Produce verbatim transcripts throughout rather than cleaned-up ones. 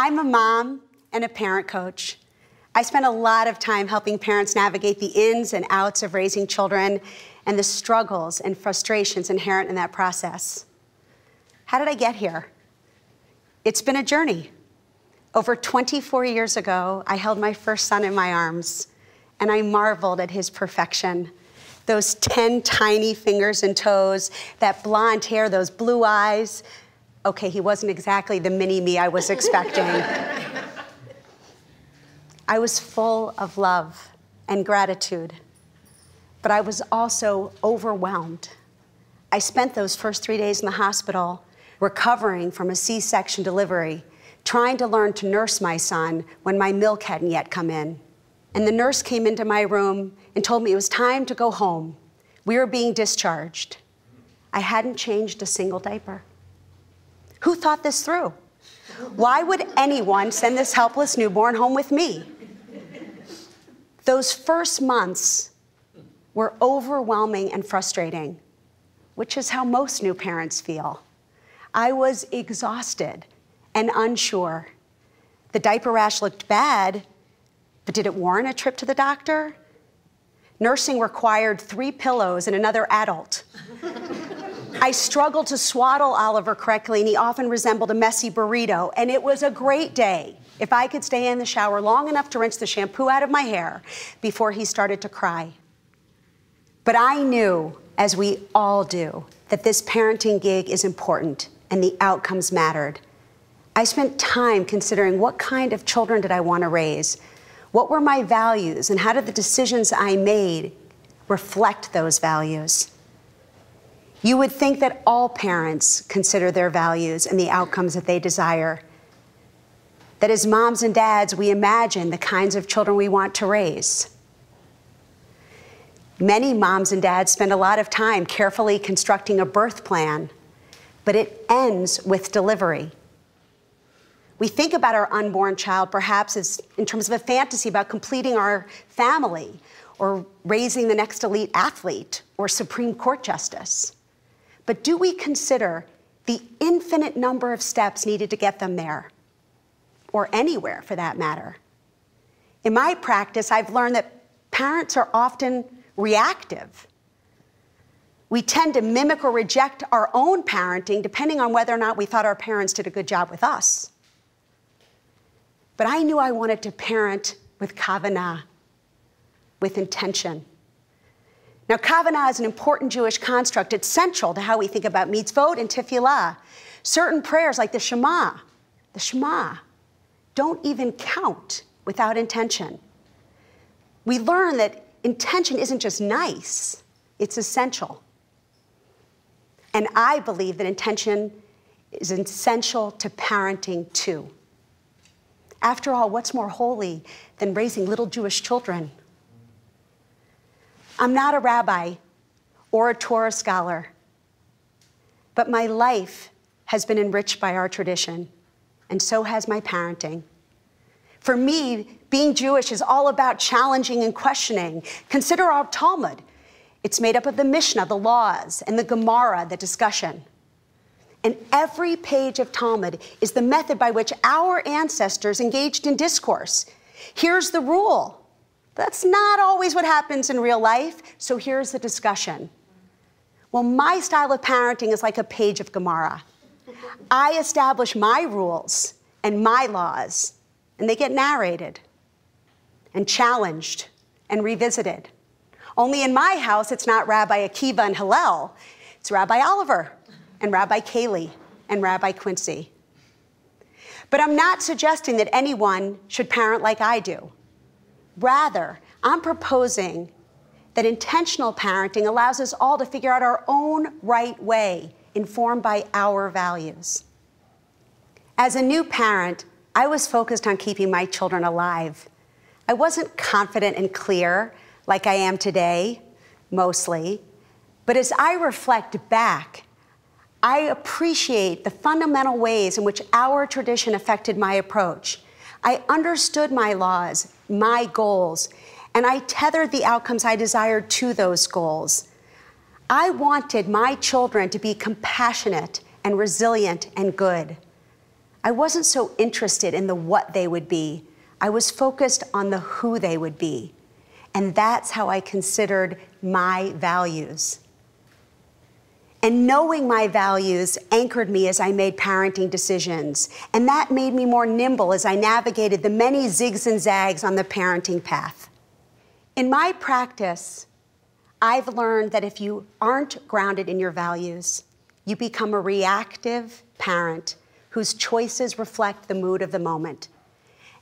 I'm a mom and a parent coach. I spend a lot of time helping parents navigate the ins and outs of raising children and the struggles and frustrations inherent in that process. How did I get here? It's been a journey. Over twenty-four years ago, I held my first son in my arms, and I marveled at his perfection. Those ten tiny fingers and toes, that blonde hair, those blue eyes. Okay, he wasn't exactly the mini me I was expecting. I was full of love and gratitude, but I was also overwhelmed. I spent those first three days in the hospital recovering from a C section delivery, trying to learn to nurse my son when my milk hadn't yet come in. And the nurse came into my room and told me it was time to go home. We were being discharged. I hadn't changed a single diaper. Who thought this through? Why would anyone send this helpless newborn home with me? Those first months were overwhelming and frustrating, which is how most new parents feel. I was exhausted and unsure. The diaper rash looked bad, but did it warrant a trip to the doctor? Nursing required three pillows and another adult. I struggled to swaddle Oliver correctly, and he often resembled a messy burrito, and it was a great day if I could stay in the shower long enough to rinse the shampoo out of my hair before he started to cry. But I knew, as we all do, that this parenting gig is important and the outcomes mattered. I spent time considering what kind of children did I want to raise, what were my values, and how did the decisions I made reflect those values? You would think that all parents consider their values and the outcomes that they desire. That as moms and dads, we imagine the kinds of children we want to raise. Many moms and dads spend a lot of time carefully constructing a birth plan, but it ends with delivery. We think about our unborn child perhaps as in terms of a fantasy about completing our family or raising the next elite athlete or Supreme Court justice. But do we consider the infinite number of steps needed to get them there, or anywhere for that matter? In my practice, I've learned that parents are often reactive. We tend to mimic or reject our own parenting depending on whether or not we thought our parents did a good job with us. But I knew I wanted to parent with kavanah, with intention. Now, kavanah is an important Jewish construct. It's central to how we think about mitzvot and tefillah. Certain prayers like the Shema, the Shema, don't even count without intention. We learn that intention isn't just nice, it's essential. And I believe that intention is essential to parenting too. After all, what's more holy than raising little Jewish children? I'm not a rabbi or a Torah scholar, but my life has been enriched by our tradition, and so has my parenting. For me, being Jewish is all about challenging and questioning. Consider our Talmud. It's made up of the Mishnah, the laws, and the Gemara, the discussion. And every page of Talmud is the method by which our ancestors engaged in discourse. Here's the rule. That's not always what happens in real life, so here's the discussion. Well, my style of parenting is like a page of Gemara. I establish my rules and my laws, and they get narrated and challenged and revisited. Only in my house, it's not Rabbi Akiva and Hillel, it's Rabbi Oliver and Rabbi Kaylee and Rabbi Quincy. But I'm not suggesting that anyone should parent like I do. Rather, I'm proposing that intentional parenting allows us all to figure out our own right way, informed by our values. As a new parent, I was focused on keeping my children alive. I wasn't confident and clear like I am today, mostly. But as I reflect back, I appreciate the fundamental ways in which our tradition affected my approach. I understood my laws, my goals, and I tethered the outcomes I desired to those goals. I wanted my children to be compassionate and resilient and good. I I wasn't so interested in the what they would be. I was focused on the who they would be. And that's how I considered my values. And knowing my values anchored me as I made parenting decisions. And that made me more nimble as I navigated the many zigs and zags on the parenting path. In my practice, I've learned that if you aren't grounded in your values, you become a reactive parent whose choices reflect the mood of the moment.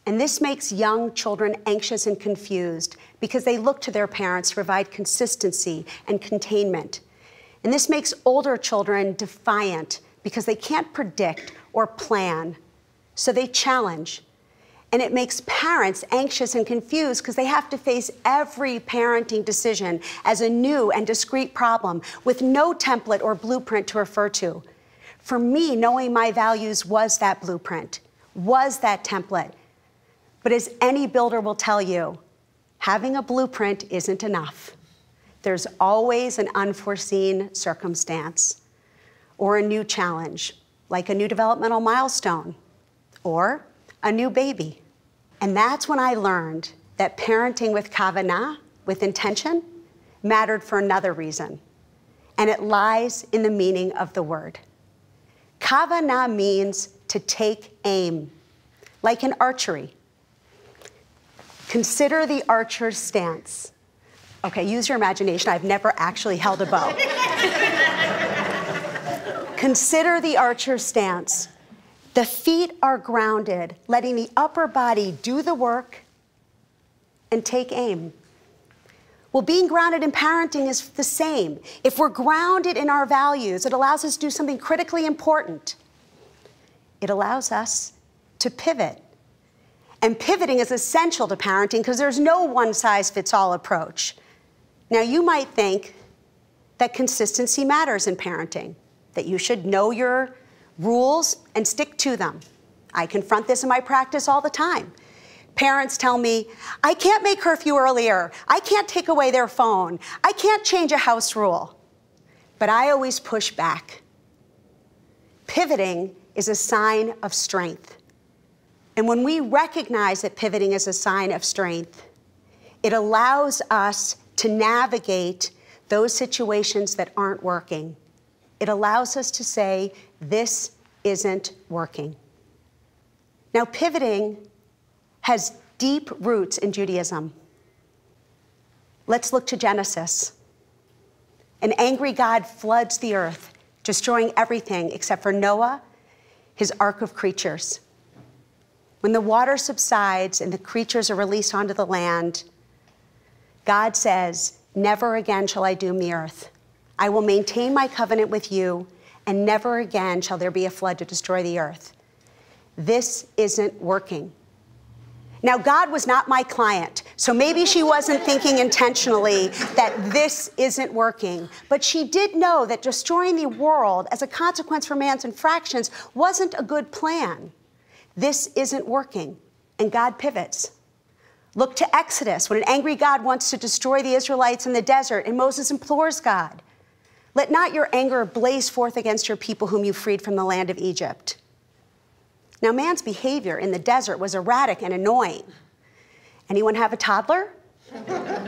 And this makes young children anxious and confused because they look to their parents to provide consistency and containment. And this makes older children defiant because they can't predict or plan, so they challenge. And it makes parents anxious and confused because they have to face every parenting decision as a new and discrete problem with no template or blueprint to refer to. For me, knowing my values was that blueprint, was that template. But as any builder will tell you, having a blueprint isn't enough. There's always an unforeseen circumstance or a new challenge, like a new developmental milestone or a new baby. And that's when I learned that parenting with kavanah, with intention, mattered for another reason. And it lies in the meaning of the word. Kavanah means to take aim, like in archery. Consider the archer's stance. Okay, use your imagination. I've never actually held a bow. Consider the archer's stance. The feet are grounded, letting the upper body do the work and take aim. Well, being grounded in parenting is the same. If we're grounded in our values, it allows us to do something critically important. It allows us to pivot. And pivoting is essential to parenting because there's no one-size-fits-all approach. Now, you might think that consistency matters in parenting, that you should know your rules and stick to them. I confront this in my practice all the time. Parents tell me, I can't make curfew earlier. I can't take away their phone. I can't change a house rule. But I always push back. Pivoting is a sign of strength. And when we recognize that pivoting is a sign of strength, it allows us to navigate those situations that aren't working. It allows us to say, this isn't working. Now, pivoting has deep roots in Judaism. Let's look to Genesis. An angry God floods the earth, destroying everything except for Noah, his ark of creatures. When the water subsides and the creatures are released onto the land, God says, never again shall I doom the earth. I will maintain my covenant with you, and never again shall there be a flood to destroy the earth. This isn't working. Now, God was not my client, so maybe she wasn't thinking intentionally that this isn't working, but she did know that destroying the world as a consequence for man's infractions wasn't a good plan. This isn't working, and God pivots. Look to Exodus, when an angry God wants to destroy the Israelites in the desert, and Moses implores God, let not your anger blaze forth against your people whom you freed from the land of Egypt. Now, man's behavior in the desert was erratic and annoying. Anyone have a toddler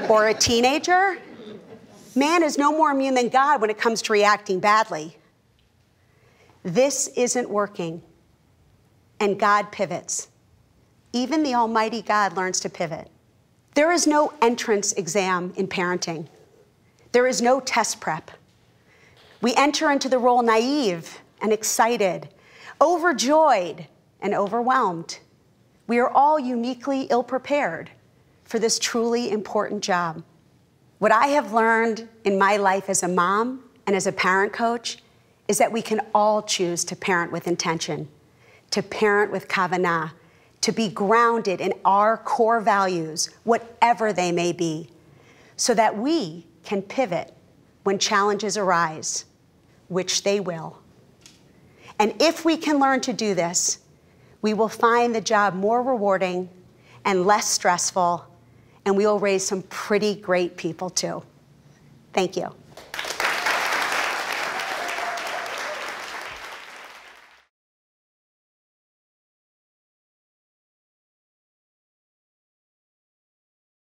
or a teenager? Man is no more immune than God when it comes to reacting badly. This isn't working, and God pivots. Even the Almighty God learns to pivot. There is no entrance exam in parenting. There is no test prep. We enter into the role naive and excited, overjoyed and overwhelmed. We are all uniquely ill-prepared for this truly important job. What I have learned in my life as a mom and as a parent coach is that we can all choose to parent with intention, to parent with kavanah, to be grounded in our core values, whatever they may be, so that we can pivot when challenges arise, which they will. And if we can learn to do this, we will find the job more rewarding and less stressful, and we will raise some pretty great people too. Thank you.